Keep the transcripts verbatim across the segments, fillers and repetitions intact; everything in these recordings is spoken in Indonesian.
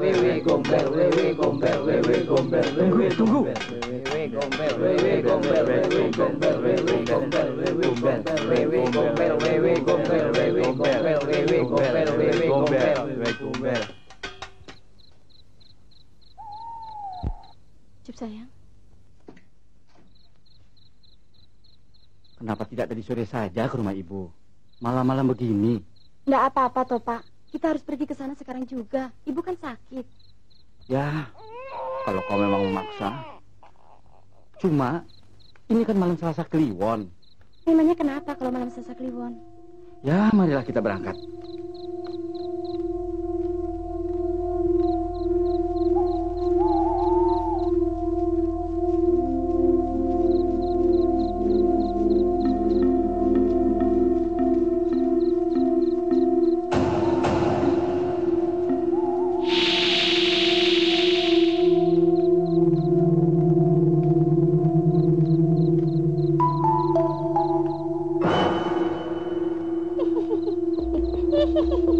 Wewe Gombel, Wewe Gombel, Wewe Gombel, Wewe tunggu. Wewe Gombel, Wewe Gombel, Wewe Gombel, Wewe Gombel, Wewe Gombel, Wewe Gombel, Wewe Gombel, Wewe Gombel, Wewe Gombel, Wewe Gombel, Wewe Gombel. Cip sayang. Kenapa tidak tadi sore saja ke rumah ibu? Malam-malam begini. Nggak apa-apa toh, Pak. Kita harus pergi ke sana sekarang juga. Ibu kan sakit. Ya, kalau kau memang memaksa. Cuma, ini kan malam Selasa Kliwon. Memangnya kenapa kalau malam Selasa Kliwon? Ya, marilah kita berangkat. Thank you.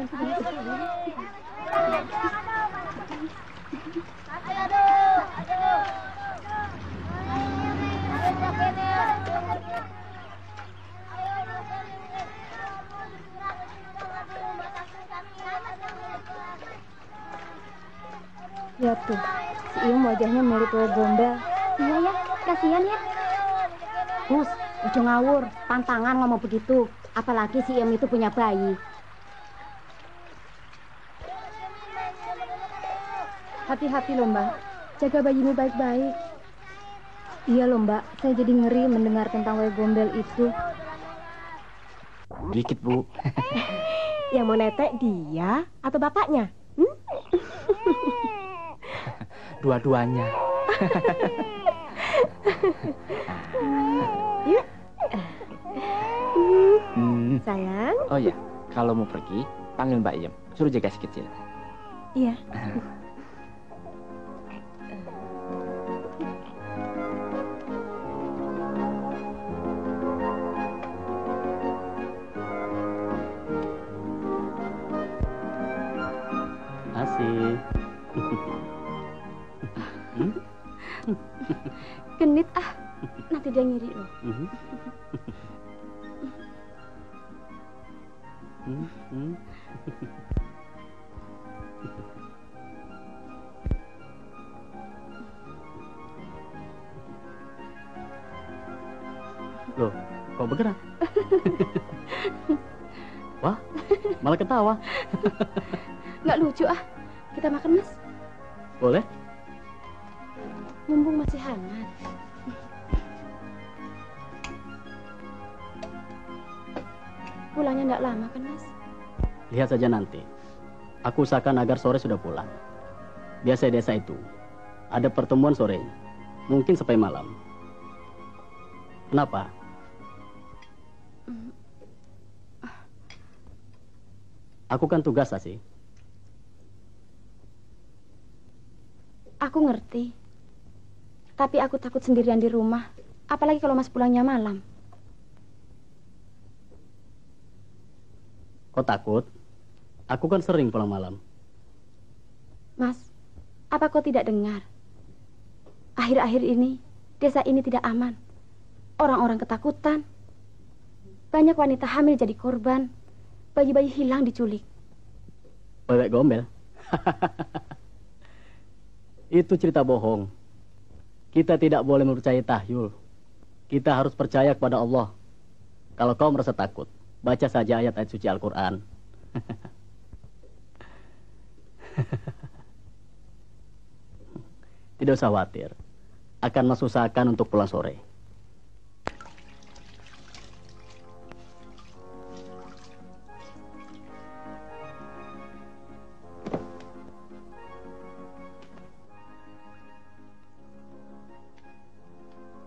Ya tuh, si Iyum wajahnya mirip Wewe Gombel. Iya ya, kasihan ya. Gus, ujung ngawur, pantangan ngomong begitu. Apalagi si Iyum itu punya bayi. Hati-hati loh mbak, jaga bayimu baik-baik. Iya loh mbak, saya jadi ngeri mendengar tentang Wewe Gombel itu. Dikit bu. Yang mau netek dia atau bapaknya? Hmm? Dua-duanya. Yuk. Hmm. Sayang. Oh ya, kalau mau pergi panggil Mbak Iyem, suruh jaga si kecil. Iya. Asih. Genit ah, nanti dia ngiri loh. Loh, kok bergerak? Wah, malah ketawa. Nggak lucu ah, kita makan mas. Boleh? Mumpung masih hangat. Pulangnya nggak lama kan mas? Lihat saja nanti. Aku usahakan agar sore sudah pulang. Biasa desa itu ada pertemuan sore, mungkin sampai malam. Kenapa? Aku kan tugas sih. Aku ngerti. Tapi aku takut sendirian di rumah, apalagi kalau mas pulangnya malam. Kok takut? Aku kan sering pulang malam. Mas, apa kau tidak dengar? Akhir-akhir ini, desa ini tidak aman. Orang-orang ketakutan. Banyak wanita hamil jadi korban. Bayi-bayi hilang diculik. Wewe Gombel? Itu cerita bohong. Kita tidak boleh mempercayai tahyul. Kita harus percaya kepada Allah. Kalau kau merasa takut, baca saja ayat-ayat suci Al Quran. Tidak usah khawatir. Akan mas usahakan untuk pulang sore.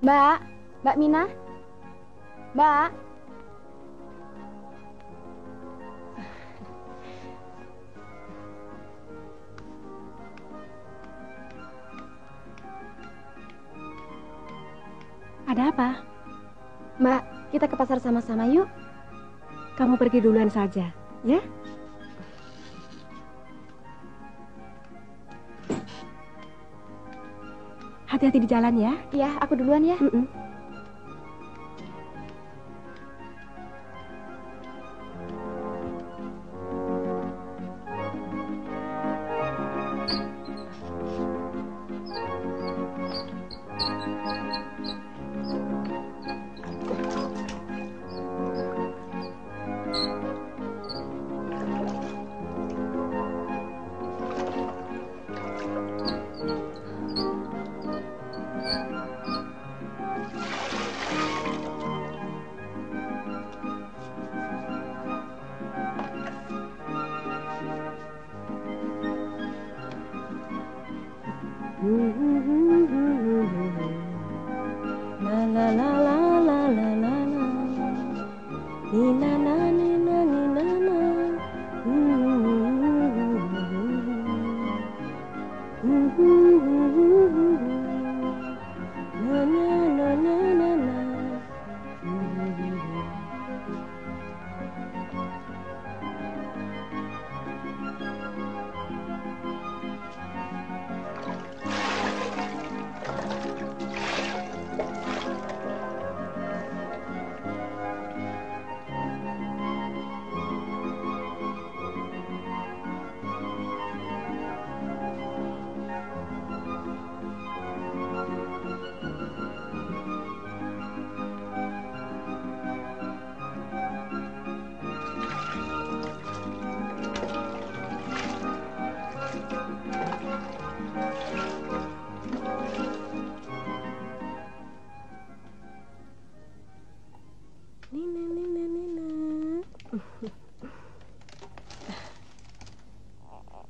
Mbak, Mbak Mina, Mbak. Ada apa? Mbak, kita ke pasar sama-sama yuk. Kamu pergi duluan saja, ya? Hati-hati di jalan ya. Iya, aku duluan ya. Mm-mm. La la la la la la la.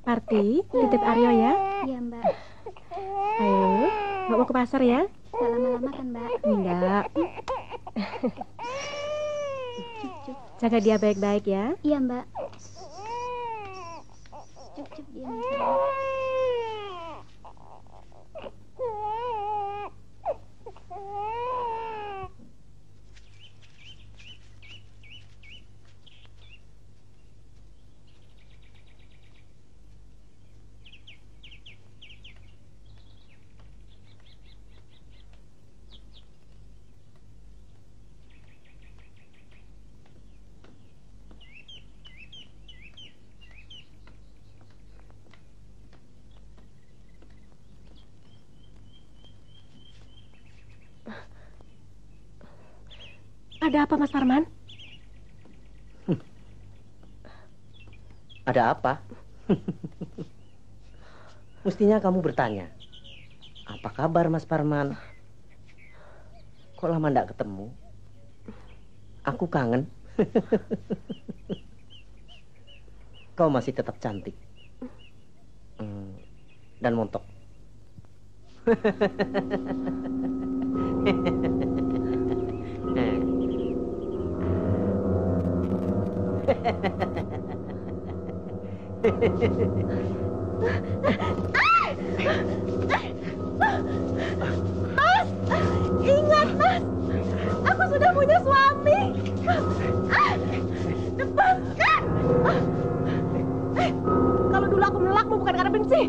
Parti, titip Aryo ya. Iya, Mbak. Ayo, Mbak mau ke pasar ya? Gak lama-lama kan, Mbak? Enggak. Jaga dia baik-baik ya. Iya, Mbak. Cukup dia. Ada apa, Mas Parman? Hmm. Ada apa? Mestinya kamu bertanya, apa kabar Mas Parman? Kok lama ndak ketemu? Aku kangen. Kau masih tetap cantik. Hmm. Dan montok. Mas, ingat Mas, aku sudah punya suami. Lepaskan. Kalau dulu aku menolakmu bukan karena benci.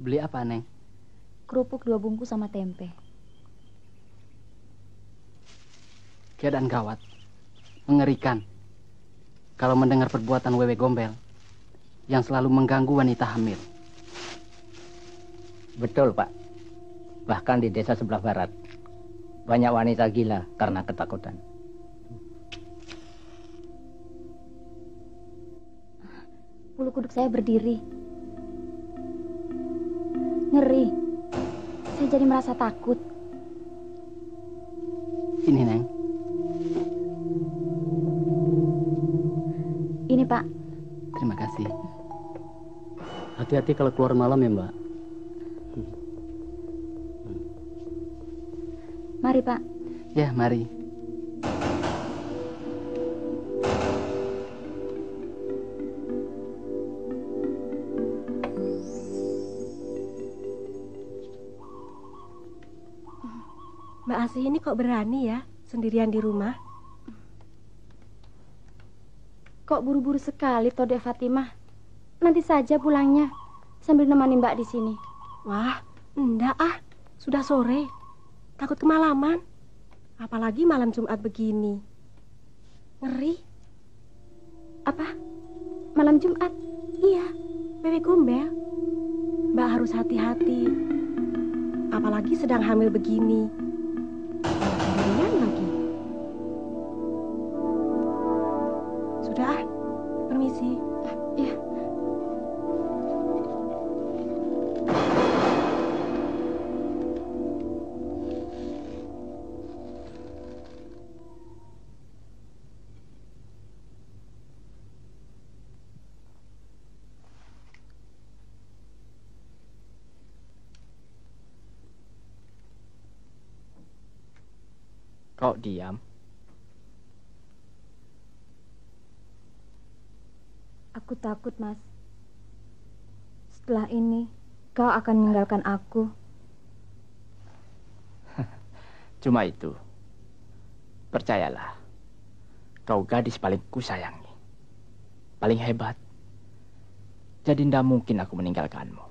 Beli apa, Neng? Kerupuk dua bungkus sama tempe. Keadaan gawat, mengerikan. Kalau mendengar perbuatan Wewe Gombel yang selalu mengganggu wanita hamil. Betul, Pak. Bahkan di desa sebelah barat banyak wanita gila karena ketakutan. Bulu kuduk saya berdiri. Ngeri. Saya jadi merasa takut. Ini, Neng. Ini, Pak. Terima kasih. Hati-hati kalau keluar malam ya, Mbak. Hmm. Hmm. Mari, Pak. Ya, mari. Mbak Asih ini kok berani ya, sendirian di rumah? Kok buru-buru sekali Tode Fatimah? Nanti saja pulangnya sambil nemani Mbak di sini. Wah, enggak ah, sudah sore. Takut kemalaman. Apalagi malam Jumat begini. Ngeri. Apa? Malam Jumat? Iya, Wewe Gombel. Mbak harus hati-hati. Apalagi sedang hamil begini. Kemudian lagi. Sudah, permisi. Iya. Kok diam? Aku takut, Mas. Setelah ini, kau akan meninggalkan aku. Cuma itu. Percayalah, kau gadis paling kusayangi, paling hebat. Jadi tidak mungkin aku meninggalkanmu.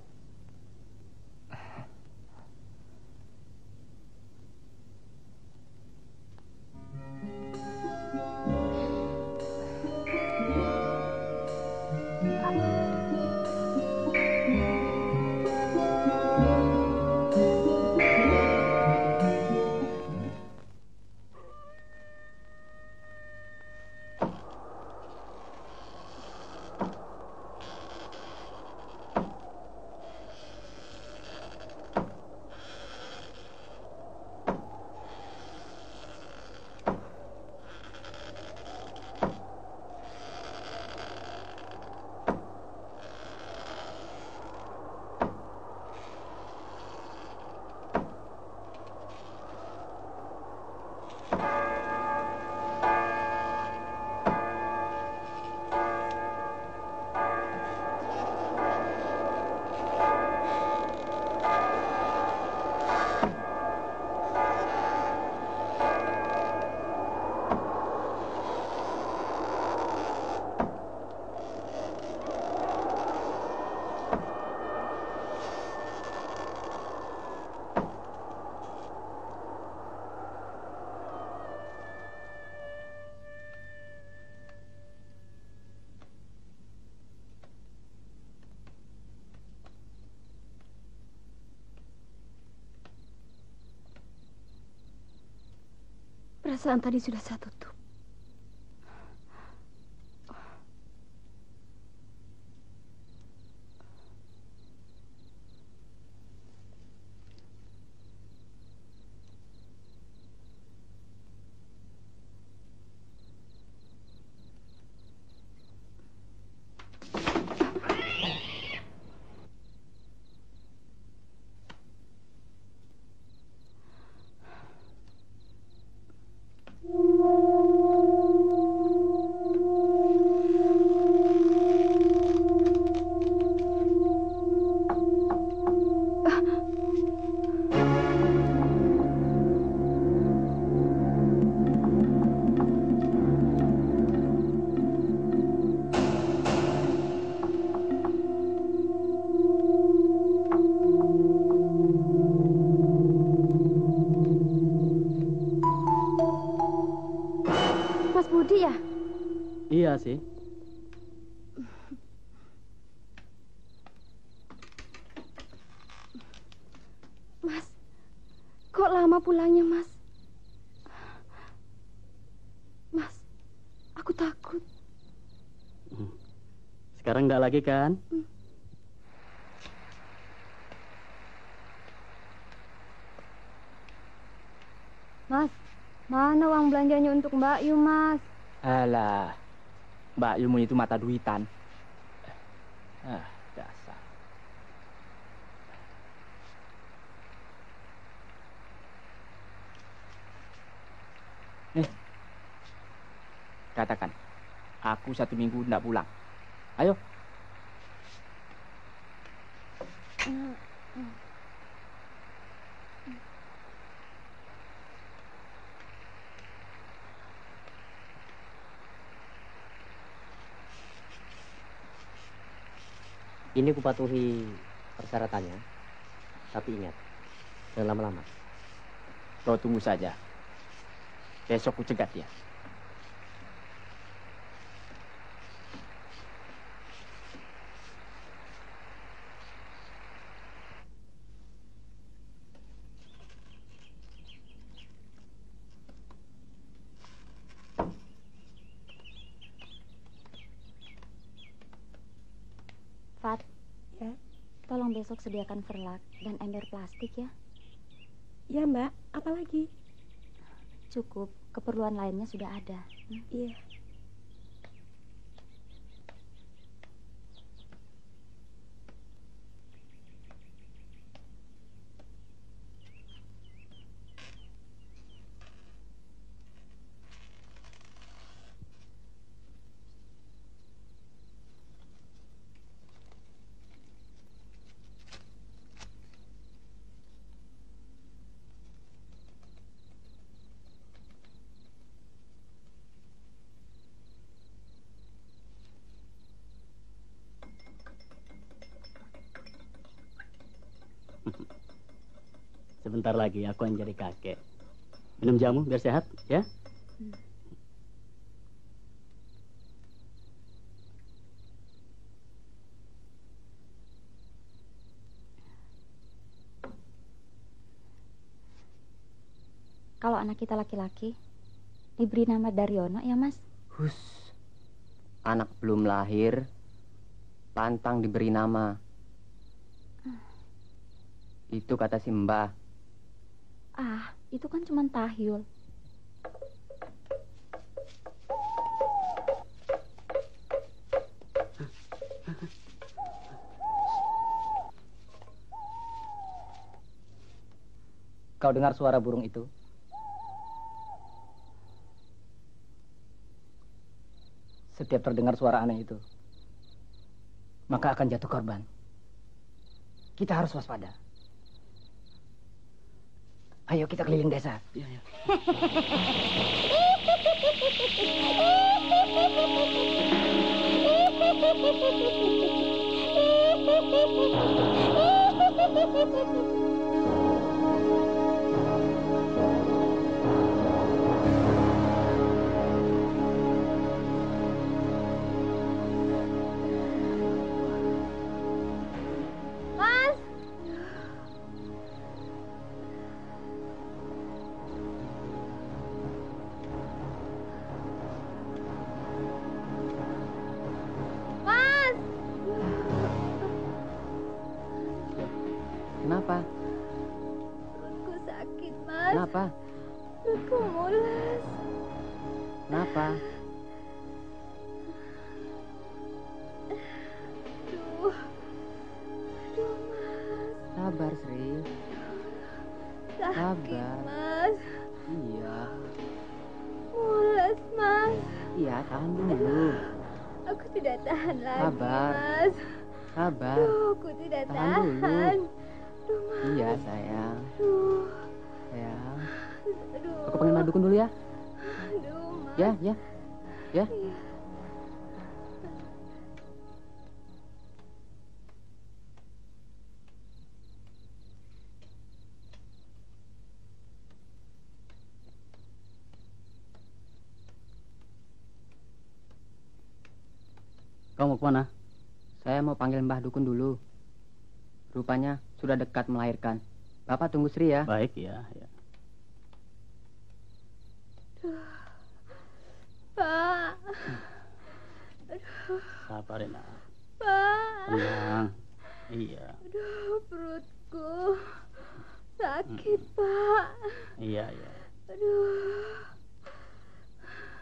Perasaan tadi sudah saya tutup. Iya sih. Mas, kok lama pulangnya, Mas? Mas, aku takut. Sekarang enggak lagi kan? Hmm. Mas, mana uang belanjanya untuk Mbak Yu, Mas? Alah, Mbak Ilmu itu mata duitan. Ah, dasar. Nih, katakan, aku satu minggu tidak pulang. Ayo. Ini kupatuhi persyaratannya, tapi ingat, jangan lama-lama. Kau tunggu saja. Besok ku cegat dia. Fat, ya? Tolong besok sediakan verlak dan ember plastik ya. Ya Mbak, apa lagi? Cukup, keperluan lainnya sudah ada. Hmm? Iya. Sebentar lagi aku akan jadi kakek. Minum jamu biar sehat, ya? Hmm. Kalau anak kita laki-laki, diberi nama Daryono ya, Mas? Hus. Anak belum lahir, pantang diberi nama. Hmm. Itu kata si Mbah. Ah, itu kan cuma tahyul. Kau dengar suara burung itu? Setiap terdengar suara aneh itu, maka akan jatuh korban. Kita harus waspada. Ayo kita keliling desa. Ya, ya. Kenapa? Perutku mules. Kenapa? Aduh. Aduh, Mas. Sabar, Sri. Sabar. Mas. Iya. Mules, Mas. Iya, tahan dulu. Aku tidak tahan lagi, Sabar. Mas. Sabar. Aduh, aku tidak tahan. Tahan dulu. Aduh, Mas. Iya, sayang. Aduh. Sayang, aku panggil Mbah Dukun dulu ya. Aduh, Mas. Ya, ya, ya. Iya. Kau mau kemana? Saya mau panggil Mbah Dukun dulu. Rupanya sudah dekat melahirkan. Bapak tunggu Sri ya. Baik ya, ya. Aduh. Pak. Aduh. Sabar, Rena. Pak. Tenang. Iya. Aduh, perutku sakit, hmm. Pak. Iya, iya. Aduh.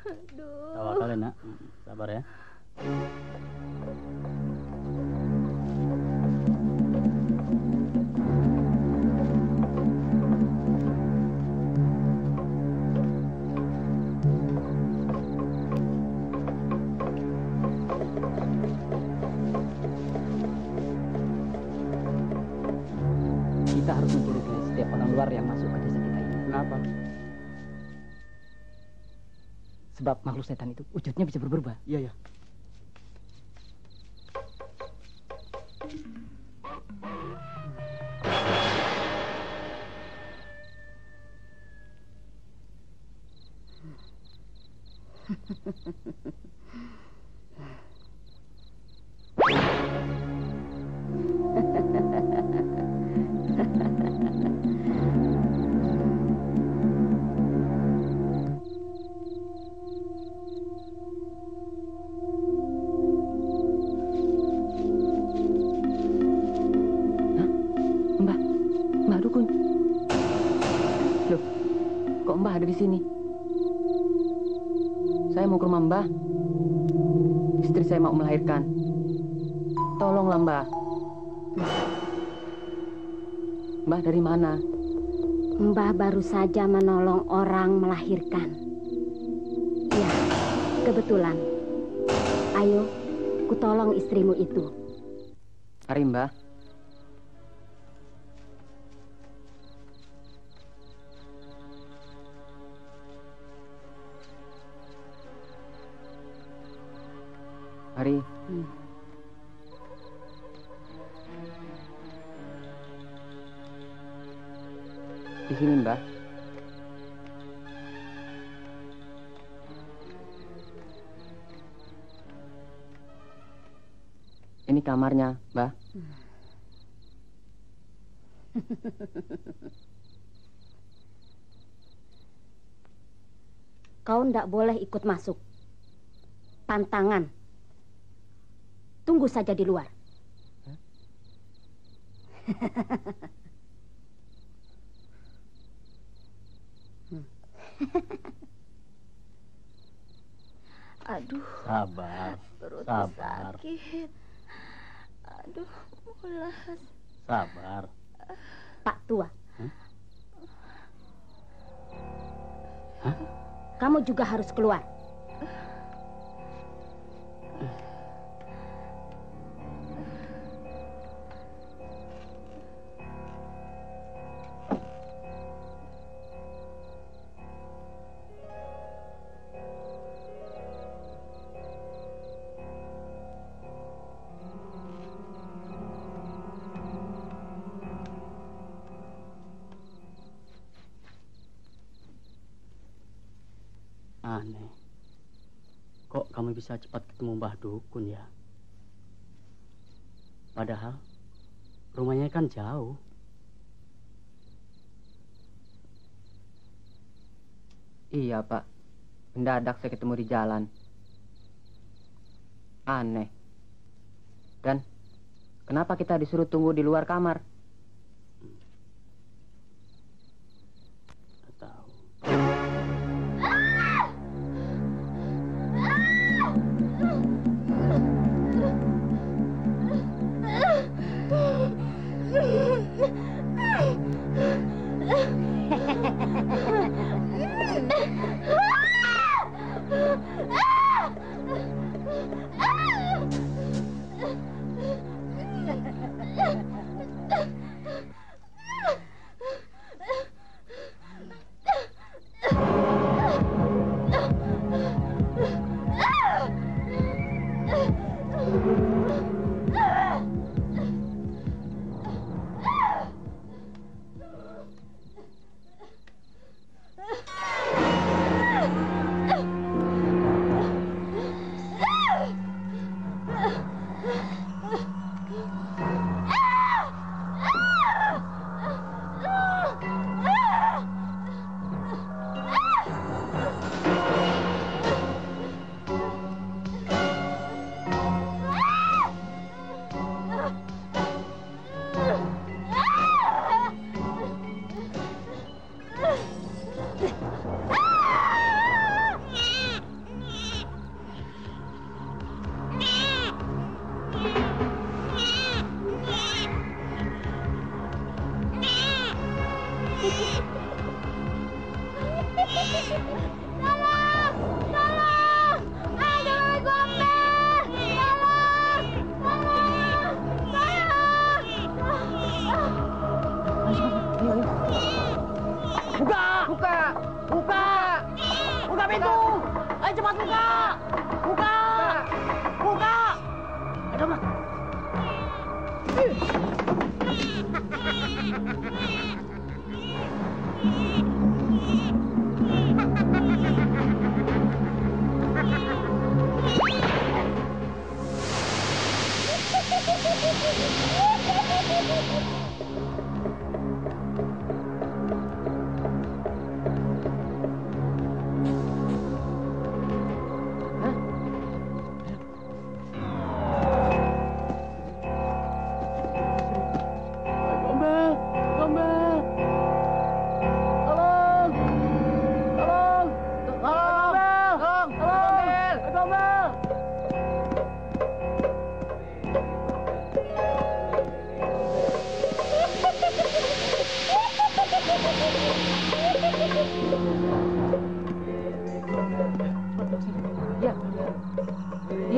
Aduh. Tawakal, Rena. Sabar ya. Kita harus mencurigai setiap orang luar yang masuk ke desa kita ini. Kenapa? Sebab makhluk setan itu wujudnya bisa berubah. Iya, ya. Mbah ada di sini. Saya mau ke rumah Mbah. Istri saya mau melahirkan. Tolonglah Mbah. Mbah dari mana? Mbah baru saja menolong orang melahirkan. Ya, kebetulan. Ayo, kutolong istrimu itu. Mari Mbah. Mari. Hmm. Di sini, Mbah. Ini kamarnya, Mbah. Hmm. Kau ndak boleh ikut masuk. Pantangan. Tunggu saja di luar. Huh? hmm. Aduh. Sabar. Perut sabar. Sakit. Aduh, mulas. Sabar. Pak Tua. Hmm? Hah? Kamu juga harus keluar. Aneh, kok kamu bisa cepat ketemu Mbah Dukun ya? Padahal rumahnya kan jauh. Iya Pak, mendadak saya ketemu di jalan. Aneh. Dan kenapa kita disuruh tunggu di luar kamar?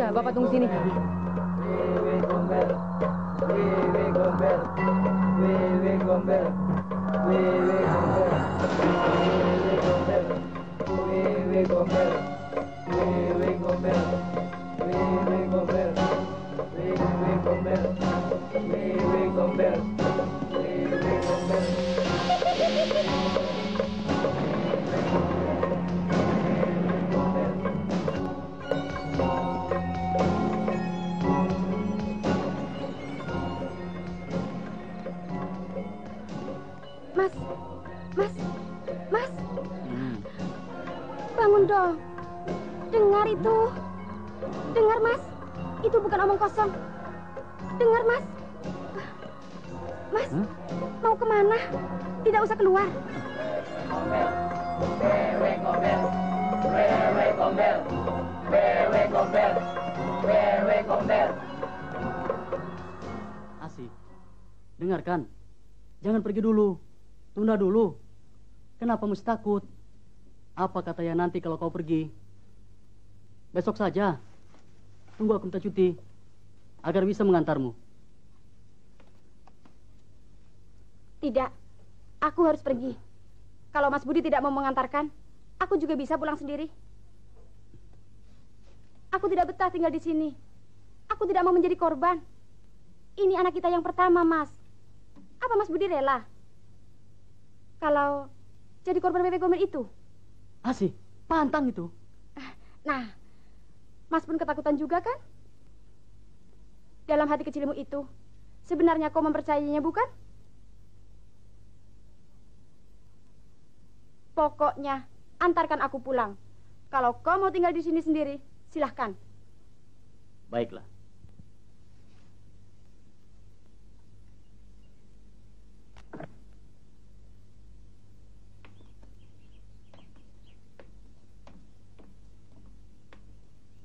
Iya, Bapak tunggu sini. Wewe Gombel, Wewe Gombel, Wewe Gombel, Wewe Gombel, Wewe Gombel, Wewe Gombel, Wewe Gombel, Wewe Gombel, Wewe Gombel, Wewe Gombel, Wewe Gombel. Mas, mas, mas, hmm. Bangun dong. Dengar itu, dengar mas, itu bukan omong kosong. Dengar mas, mas, hmm? Mau kemana? Tidak usah keluar. Gombel, Wewe Gombel, Wewe Gombel, Wewe Gombel, Wewe Gombel. Asih, dengarkan, jangan pergi dulu. Tunda dulu. Kenapa mesti takut? Apa katanya nanti kalau kau pergi? Besok saja. Tunggu aku minta cuti agar bisa mengantarmu. Tidak. Aku harus pergi. Kalau Mas Budi tidak mau mengantarkan, aku juga bisa pulang sendiri. Aku tidak betah tinggal di sini. Aku tidak mau menjadi korban. Ini anak kita yang pertama, Mas. Apa Mas Budi rela kalau jadi korban Wewe Gombel itu? Asih, pantang itu. Nah, Mas pun ketakutan juga kan? Dalam hati kecilmu itu, sebenarnya kau mempercayainya bukan? Pokoknya, antarkan aku pulang. Kalau kau mau tinggal di sini sendiri, silahkan. Baiklah.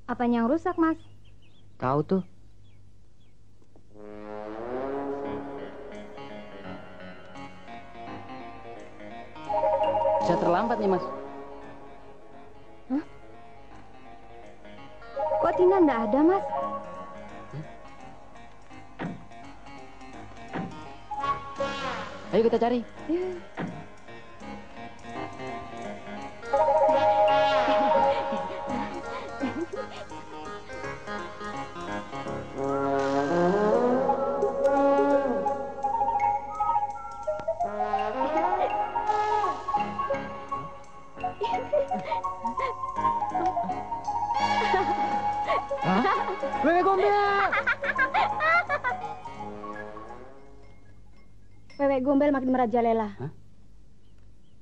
Apanya yang rusak, Mas? Kau tuh. Bisa terlambat nih, Mas. Hah? Kok Tina nggak ada, Mas? Hmm? Ayo kita cari. Yeah. Wewe Gombel! Wewe Gombel makin merajalela. Hah?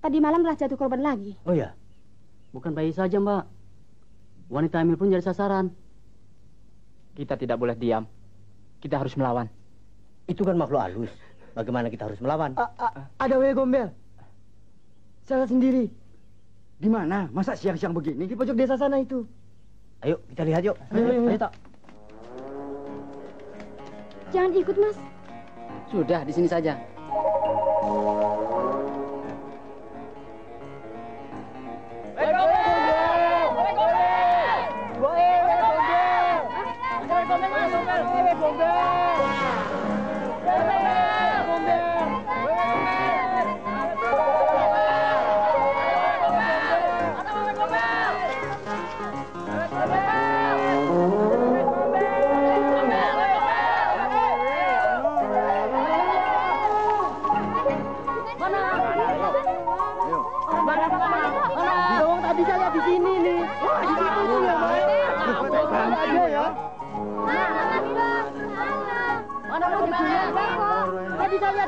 Tadi malam telah jatuh korban lagi. Oh ya? Bukan bayi saja, Mbak. Wanita hamil pun jadi sasaran. Kita tidak boleh diam. Kita harus melawan. Itu kan makhluk halus. Bagaimana kita harus melawan? A -a Ada Wewe Gombel. Salah sendiri. Di mana? Masa siang-siang begini? Di pojok desa sana itu. Ayo, kita lihat yuk. Ayo, ayo, ayo. Ayo, tak. Jangan ikut, Mas. Sudah, di sini saja.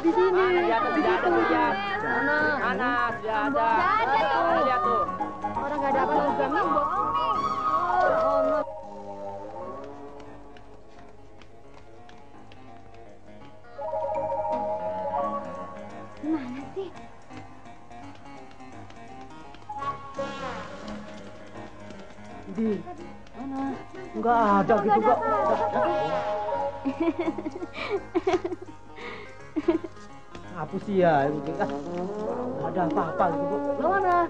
Di sini, di situ aja. Mana? Mana? Sudah ada. Lihat tuh. Orang nggak ada apa-apa juga nih, bohong nih. Gimana sih? Di mana? Nggak ada gitu kok. Aku sih ya, ada apa-apa gitu kok. Mana?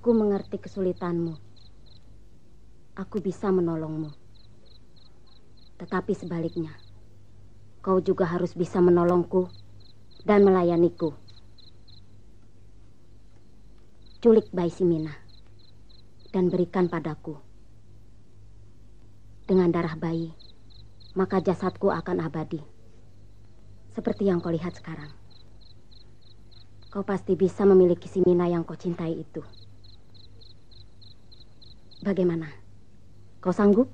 Aku mengerti kesulitanmu. Aku bisa menolongmu. Tetapi sebaliknya, kau juga harus bisa menolongku dan melayaniku. Culik bayi Simina dan berikan padaku. Dengan darah bayi, maka jasadku akan abadi. Seperti yang kau lihat sekarang. Kau pasti bisa memiliki Simina yang kau cintai itu. Bagaimana? Kau sanggup?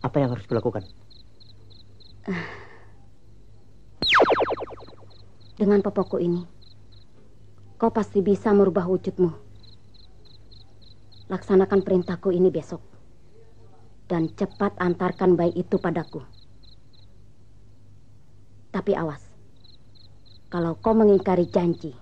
Apa yang harus dilakukan? Dengan popokku ini, kau pasti bisa merubah wujudmu. Laksanakan perintahku ini besok. Dan cepat antarkan bayi itu padaku. Tapi awas. Kalau kau mengingkari janji.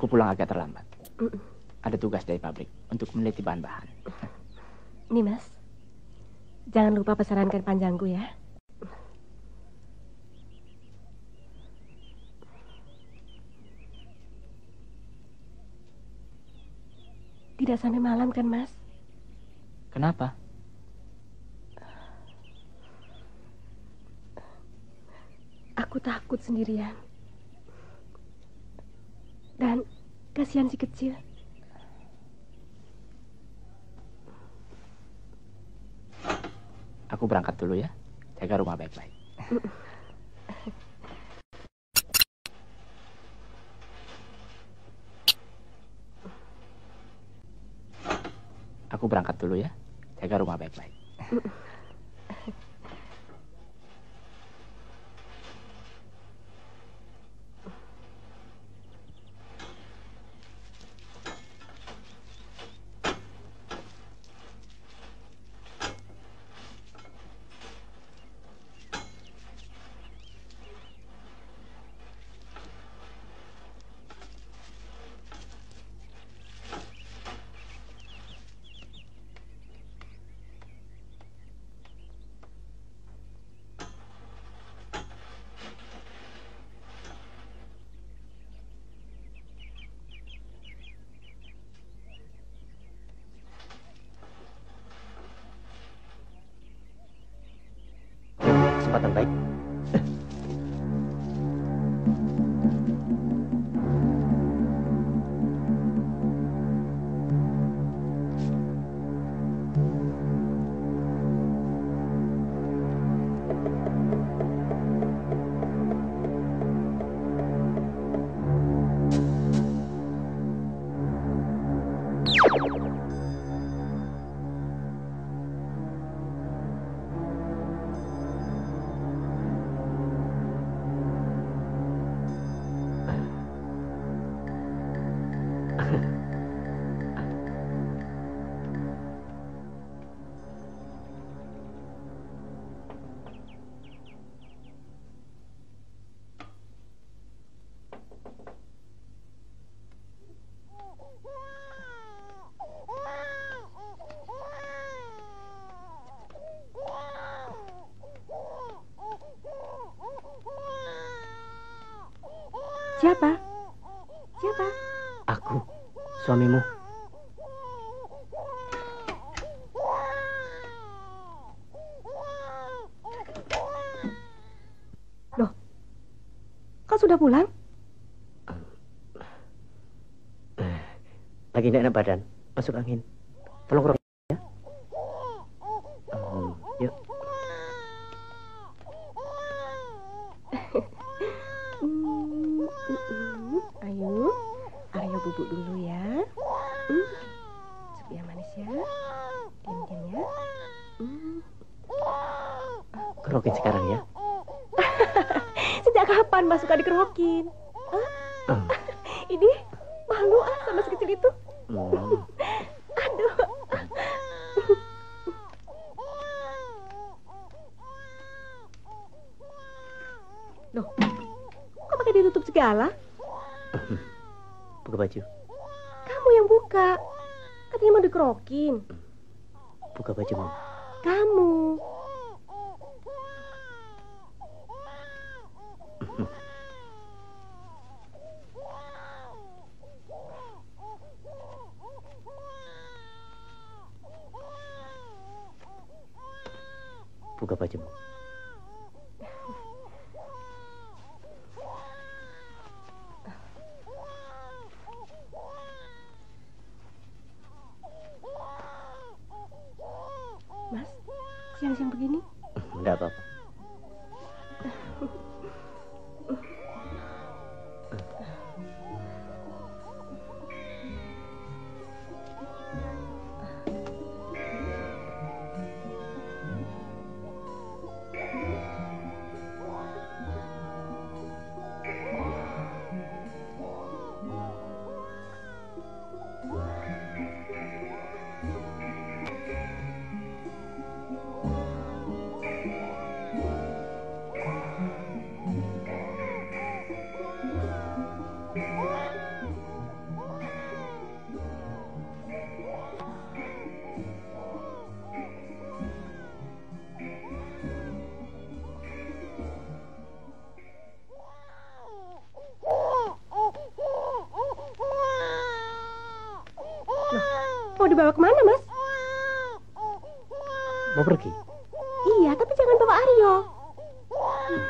Aku pulang agak terlambat. Uh. Ada tugas dari pabrik untuk meneliti bahan-bahan. Nih, Mas. Jangan lupa pesankan panjangku ya. Tidak sampai malam kan, Mas? Kenapa? Aku takut sendirian. Dan kasihan si kecil. Aku berangkat dulu ya. Jaga rumah baik-baik. Aku berangkat dulu ya. Jaga rumah baik-baik. Kesempatan baik. Siapa? Siapa? Aku, suamimu. Loh, kau sudah pulang? Lagi tidak enak badan, masuk angin. Tolong rokok ya. Oh, yuk. Ayo, Aryo bubuk dulu ya. Hmm. Sup yang manis ya. Diam-diam ya. Hmm. Kerokin sekarang ya. Sejak kapan Mas suka dikerokin? Huh? Uh. Ini malu ah sama si kecil itu. Hmm. Aduh. Loh, kok pakai ditutup segala? Buka baju. Kamu yang buka. Katanya mau dikerokin. Buka baju, Mama. Kamu. Buka baju, Mama. Siang-siang begini? Enggak apa-apa. bawa kemana, Mas? Mau pergi? Iya, tapi jangan bawa Aryo. Hmm.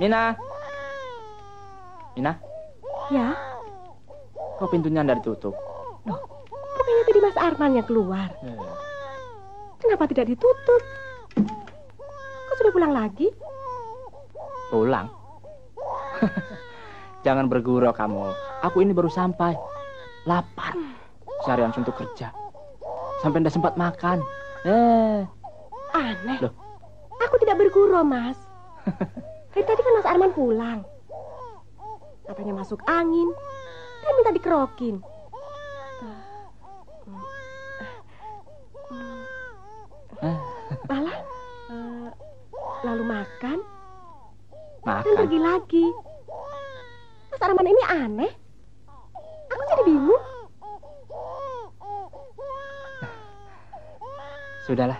Mina, Mina, ya, kok pintunya nggak ditutup? Loh, bukannya tadi Mas Arman yang keluar? Ya, ya. Kenapa tidak ditutup? Kok sudah pulang lagi? Pulang? Jangan bergurau kamu. Aku ini baru sampai. Lapar. Seharian suntuk kerja. Sampai nggak sempat makan. Eh, aneh. Loh. Aku tidak bergurau, Mas. Dari tadi kan Mas Arman pulang. Katanya masuk angin. Dia minta dikerokin. Malah uh, lalu makan. Makan. Dan pergi lagi. Mas Arman ini aneh. Aku jadi bingung. Sudahlah.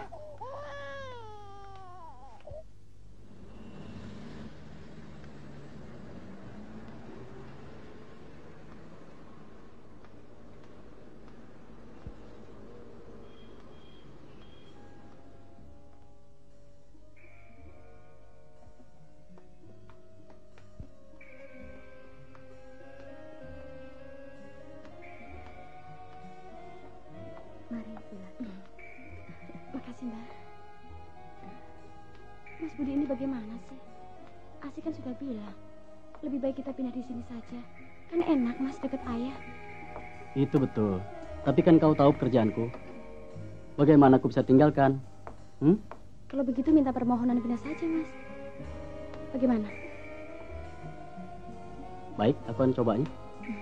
Kan enak Mas deket ayah. Itu betul. Tapi kan kau tahu pekerjaanku. Bagaimana aku bisa tinggalkan? Hmm? Kalau begitu minta permohonan pindah saja Mas. Bagaimana? Baik, aku akan cobanya. Hmm.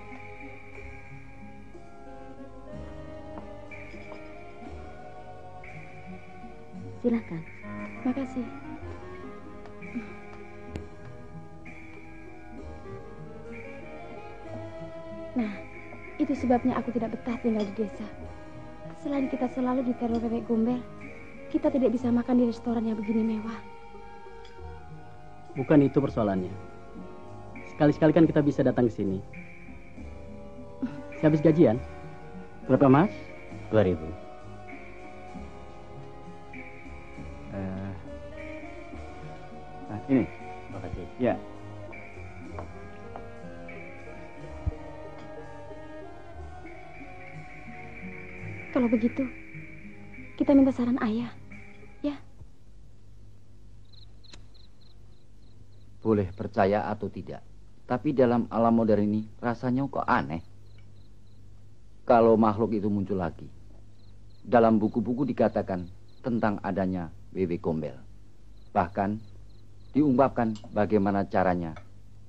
Silahkan. Makasih. Nah, itu sebabnya aku tidak betah tinggal di desa. Selain kita selalu diteror Wewe Gombel, kita tidak bisa makan di restoran yang begini mewah. Bukan itu persoalannya. Sekali-sekali kan kita bisa datang ke sini. Sehabis gajian. Berapa Mas? dua ribu. Uh, nah, ini. Makasih. Ya. Kalau begitu, kita minta saran ayah, ya? Boleh percaya atau tidak, tapi dalam alam modern ini rasanya kok aneh. Kalau makhluk itu muncul lagi, dalam buku-buku dikatakan tentang adanya Wewe Gombel. Bahkan diungkapkan bagaimana caranya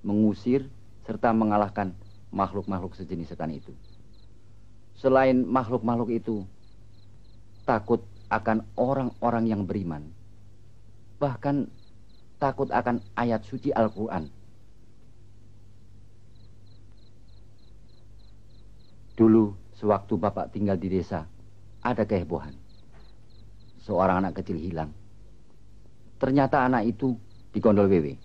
mengusir serta mengalahkan makhluk-makhluk sejenis setan itu. Selain makhluk-makhluk itu, takut akan orang-orang yang beriman. Bahkan takut akan ayat suci Al Quran. Dulu, sewaktu Bapak tinggal di desa, ada kehebohan. Seorang anak kecil hilang. Ternyata anak itu digondol wewe.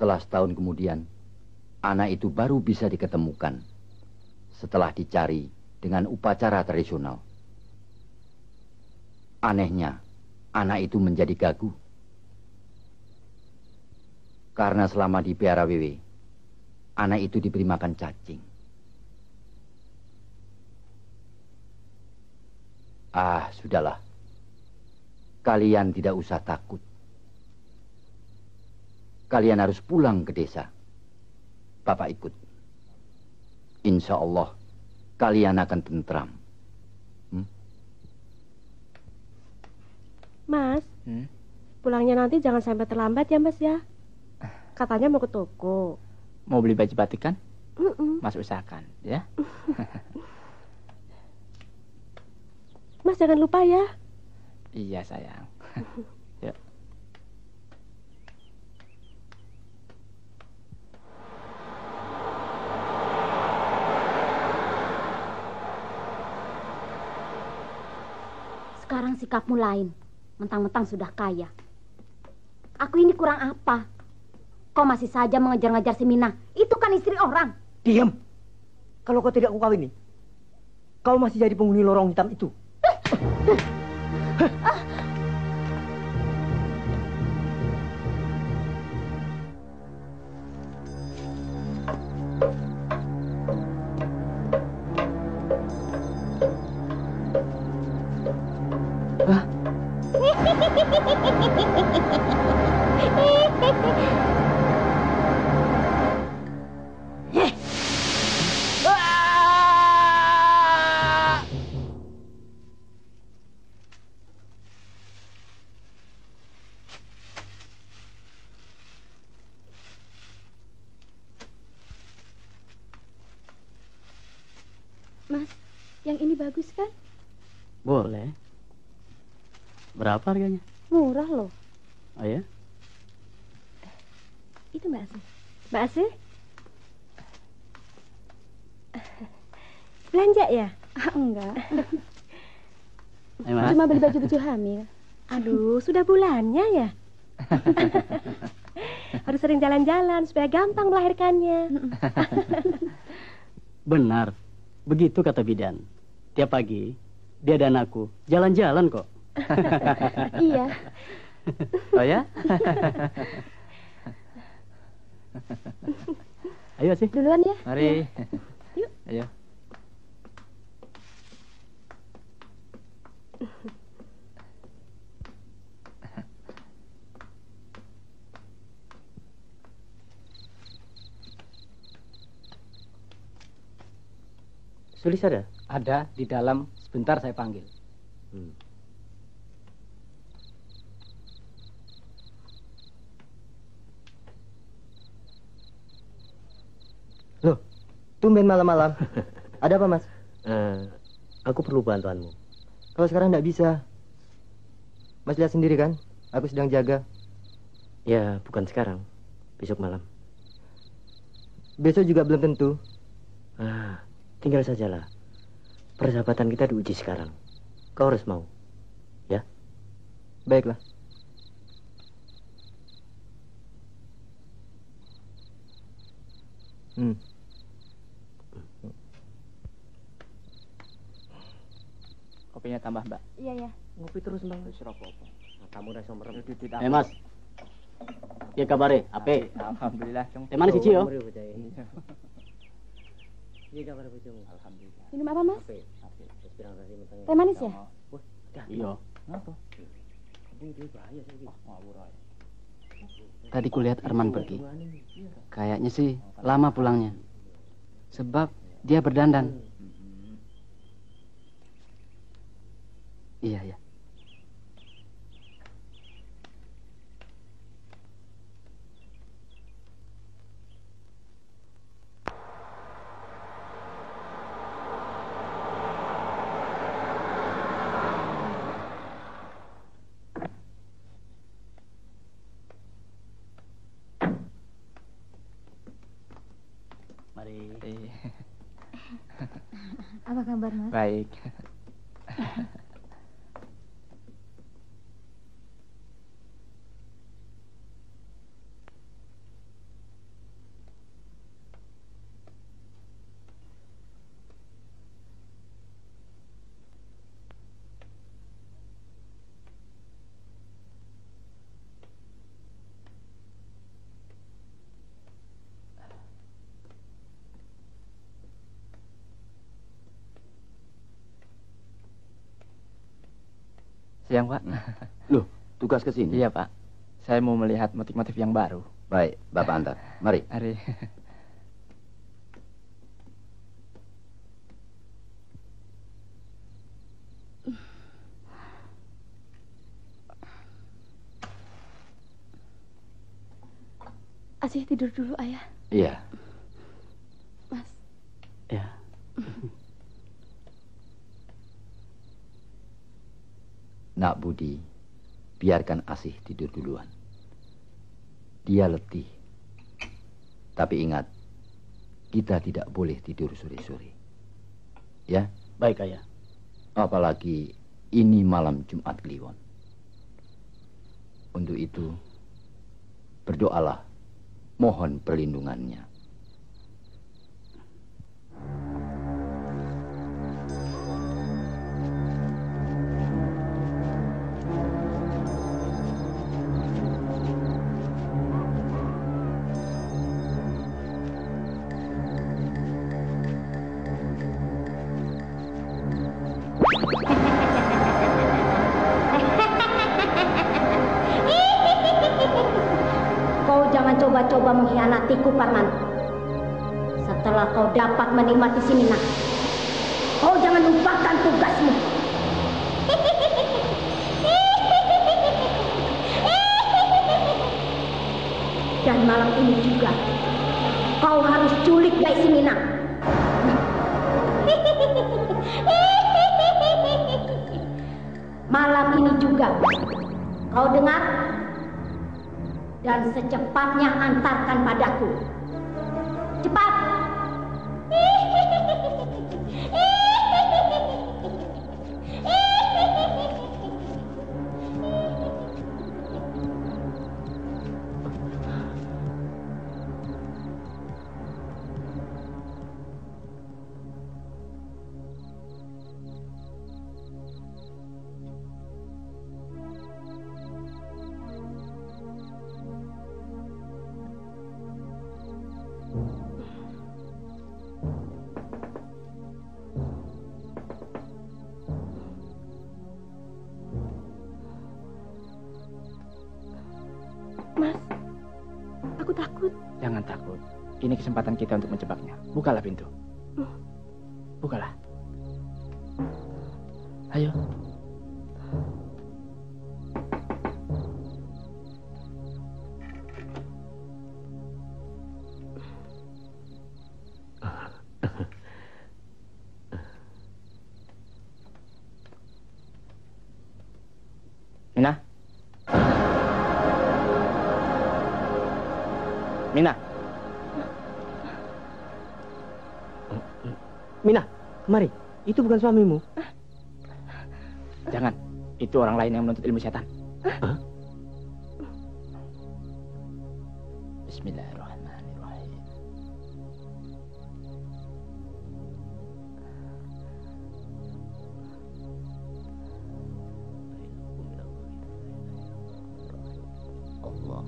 setelah setahun kemudian, anak itu baru bisa diketemukan setelah dicari dengan upacara tradisional. Anehnya, anak itu menjadi gagu. Karena selama di piara Wewe, anak itu diberi makan cacing. Ah, sudahlah. Kalian tidak usah takut. Kalian harus pulang ke desa. Bapak ikut. Insya Allah, kalian akan tentram. Hmm? Mas, hmm? Pulangnya nanti jangan sampai terlambat ya, Mas ya. Katanya mau ke toko. Mau beli baju batik kan? Mm-mm. Mas usahakan, ya. Mas jangan lupa ya. Iya sayang. Yuk. Sekarang sikapmu lain. Mentang-mentang sudah kaya. Aku ini kurang apa? Kau masih saja mengejar-ngejar si Mina. Itu kan istri orang. Diam. Kalau kau tidak kukawini, kau masih jadi penghuni lorong hitam itu. Hah? Bagus kan? Boleh. Berapa harganya? Murah loh. Oh ya? Itu Mbak Asih. Mbak Asih? Belanja ya? Ah, enggak. Emang? Cuma beli baju-baju hamil. Aduh, sudah bulannya ya? Harus sering jalan-jalan supaya gampang melahirkannya. Benar. Begitu kata bidan. Tiap pagi, dia dan aku jalan-jalan kok. Iya. Oh ya? Ayo sih. Duluan ya. Mari. Ya. Yuk. Ayo. Sulis ada? Ada di dalam, sebentar saya panggil. Hmm. Loh, tumben malam-malam. Ada apa, Mas? Uh, aku perlu bantuanmu. Kalau sekarang nggak bisa. Mas lihat sendiri kan? Aku sedang jaga. Ya, bukan sekarang. Besok malam. Besok juga belum tentu. Ah. Tinggal sajalah. Persahabatan kita diuji sekarang. Kau harus mau. Ya? Baiklah. Hmm. Kopinya tambah, Mbak. Iya, ya. Ngopi terus, Bang. Serap apa? Kamu udah somerem. Eh, Mas. Ya kabare, ape? Alhamdulillah, Cung. Teman siji yo. Alhamdulillah. Minum apa, Mas? Teh manis ya? Iya. Tadi kulihat Arman pergi. Kayaknya sih lama pulangnya. Sebab dia berdandan. Iya, ya. Apa kabar, Mas? Baik. Siang, Pak. Loh, tugas ke sini? Iya, Pak. Saya mau melihat motif-motif yang baru. Baik, Bapak antar. Mari. Mari. Asih tidur dulu, Ayah. Iya. Mas. Ya. Nak Budi, biarkan Asih tidur duluan. Dia letih. Tapi ingat, kita tidak boleh tidur sore-sore. Ya? Baik, Ayah. Apalagi ini malam Jumat Kliwon. Untuk itu, berdoalah. Mohon perlindungannya. Dapat menikmati sini, nak. Kau jangan lupakan tugasmu. Dan malam ini juga kau harus culik bayi sini, nak. Malam ini juga kau dengar dan secepatnya antarkan padaku. Cepat. Ini kesempatan kita untuk menjebaknya. Bukalah pintu. Bukalah. Ayo. Mina. Mina. Mina, kemari. Itu bukan suamimu. Jangan. Itu orang lain yang menuntut ilmu setan. Huh? Bismillahirrahmanirrahim. Allah.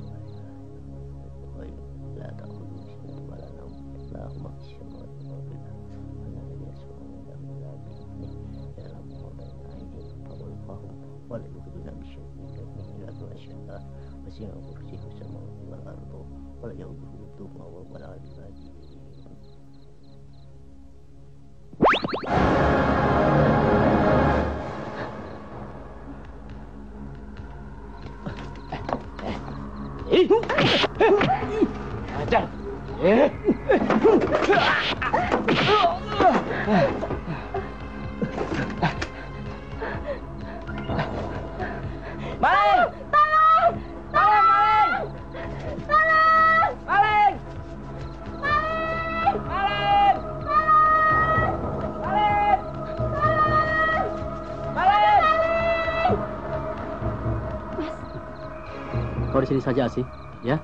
Sini saja, Asih, ya.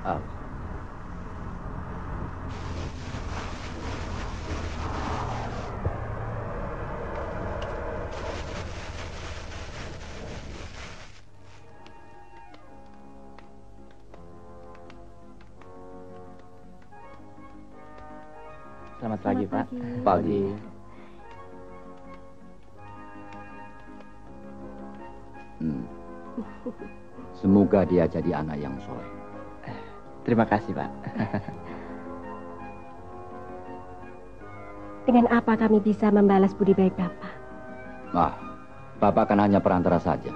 Al. Selamat pagi, Pak. Pagi. Hmm. Semoga dia jadi anak yang soleh. Terima kasih, Pak. Dengan apa kami bisa membalas budi baik Bapak? Nah, Bapak kan hanya perantara saja.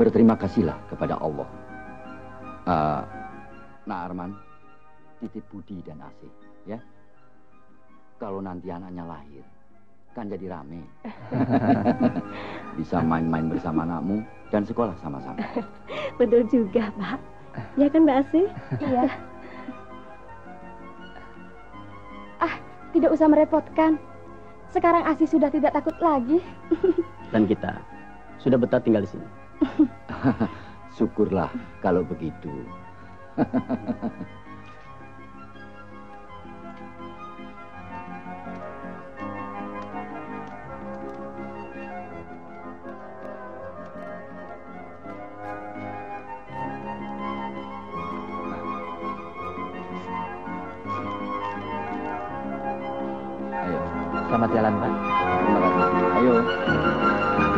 Berterima kasihlah kepada Allah. Uh, nah, Arman, titip budi dan asih, ya. Kalau nanti anaknya lahir, kan jadi rame. Bisa main-main bersama anakmu dan sekolah sama-sama. Betul juga, Pak. Ya kan, Mbak Asih? Iya. Ah, tidak usah merepotkan. Sekarang Asih sudah tidak takut lagi. Dan kita sudah betah tinggal di sini. Syukurlah kalau begitu. Selamat jalan, Pak. Terima kasih. Ayo.